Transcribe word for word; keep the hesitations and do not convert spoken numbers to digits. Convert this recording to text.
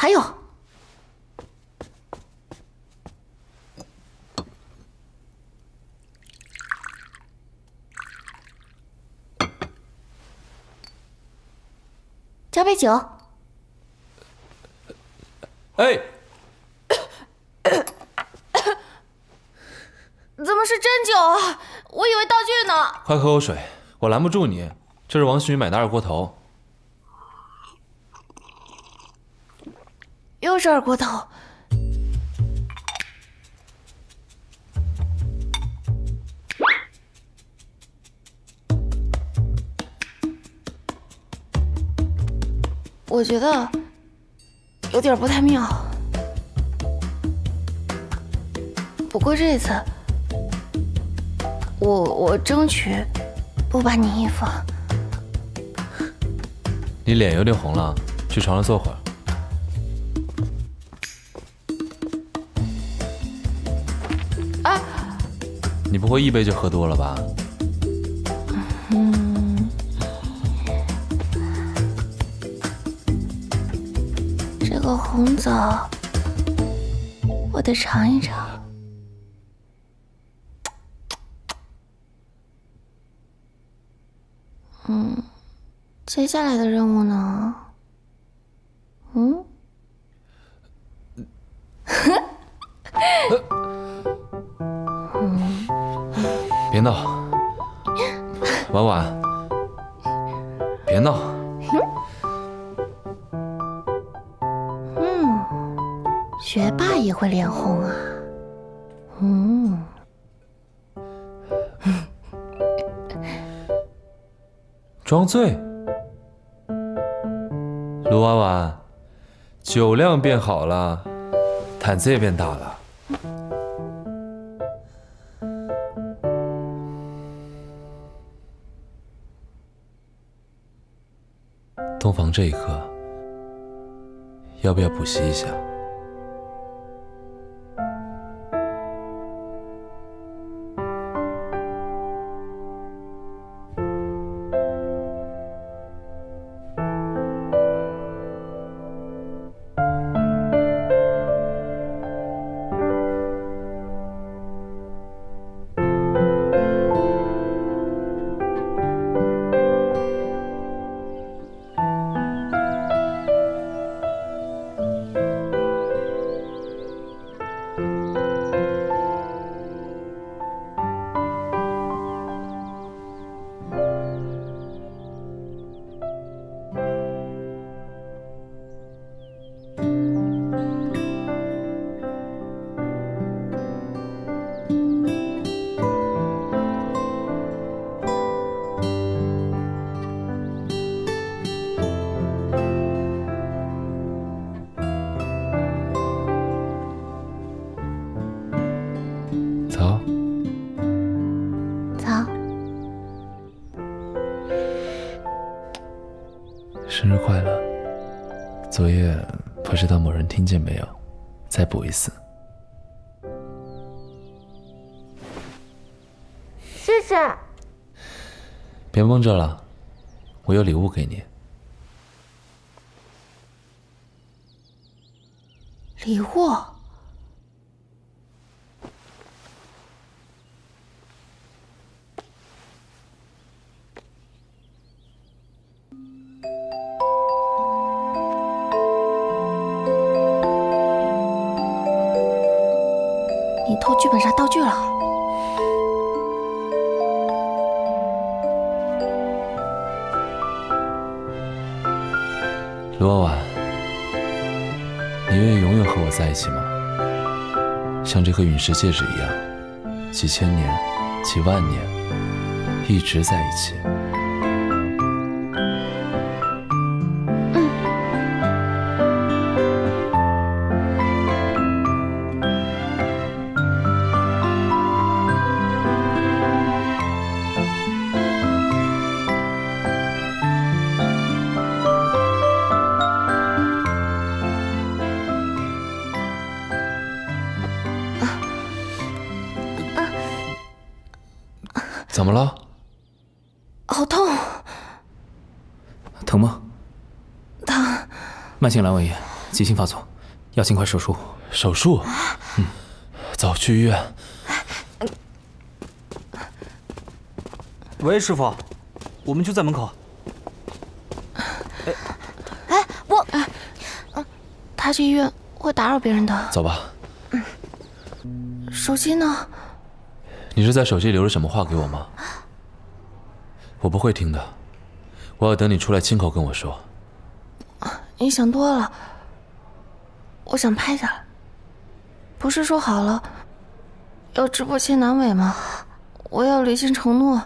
还有，加杯酒。哎，怎么是真酒啊？我以为道具呢。快喝口水，我拦不住你。这是王旭买的二锅头。 又是二锅头，我觉得有点不太妙。不过这次，我我争取不把你衣服。你脸有点红了，去床上坐会儿。 你不会一杯就喝多了吧？嗯，这个红枣我得尝一尝。嗯，接下来的任务呢？嗯？嗯。 别闹，婉婉，别闹。嗯，学霸也会脸红啊。嗯，装醉。卢婉婉，酒量变好了，胆子也变大了。 洞房这一刻，要不要补习一下？生日快乐！作业不知道某人听见没有，再补一次。谢谢。别蒙着了，我有礼物给你。礼物？偷剧本杀道具了，卢婉婉，你愿意永远和我在一起吗？像这颗陨石戒指一样，几千年、几万年，一直在一起。嗯。怎么了？好痛！疼吗？疼。慢性阑尾炎。急性发作，要尽快手术。手术？嗯，早去医院。喂，师傅，我们就在门口。哎，哎，我……啊，他去医院会打扰别人的。走吧。嗯，手机呢？你是在手机留着什么话给我吗？我不会听的，我要等你出来亲口跟我说。 你想多了，我想拍下来。不是说好了要直播切阑尾吗？我要履行承诺。